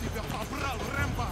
тебя побрал, Рэмбо!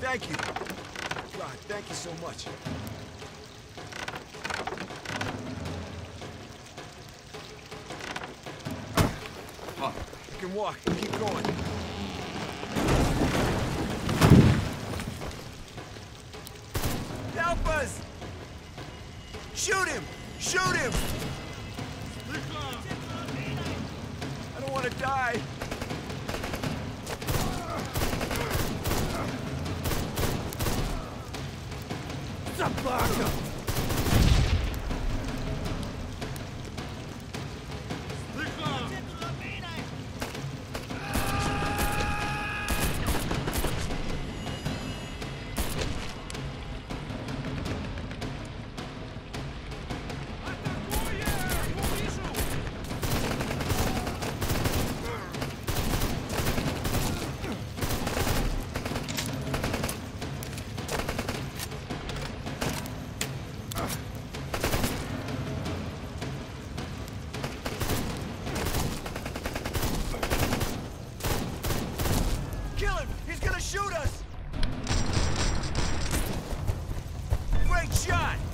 Thank you. God, thank you so much. Oh, you can walk. Keep going. Help us! Shoot him! Shoot him! I don't want to die. Собака! Shoot us! Great shot!